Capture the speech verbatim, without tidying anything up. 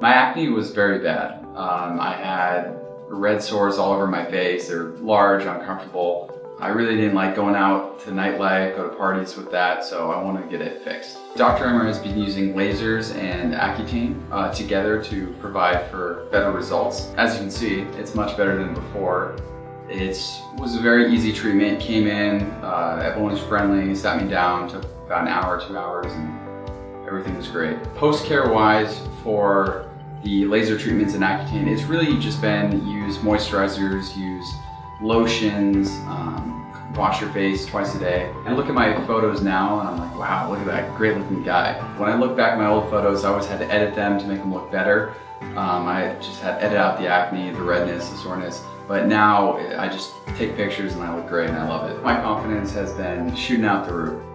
My acne was very bad. Um, I had red sores all over my face. They were large, uncomfortable. I really didn't like going out to nightlife, go to parties with that, so I wanted to get it fixed. Doctor Emer has been using lasers and Accutane uh, together to provide for better results. As you can see, it's much better than before. It was a very easy treatment. Came in, uh, everyone was friendly, sat me down, took about an hour, two hours, and everything was great. Post-care wise, for the laser treatments and Accutane, it's really just been use moisturizers, use lotions, um, wash your face twice a day. I look at my photos now and I'm like, wow, look at that great looking guy. When I look back at my old photos, I always had to edit them to make them look better. Um, I just had to edit out the acne, the redness, the soreness. But now I just take pictures and I look great and I love it. My confidence has been shooting out the roof.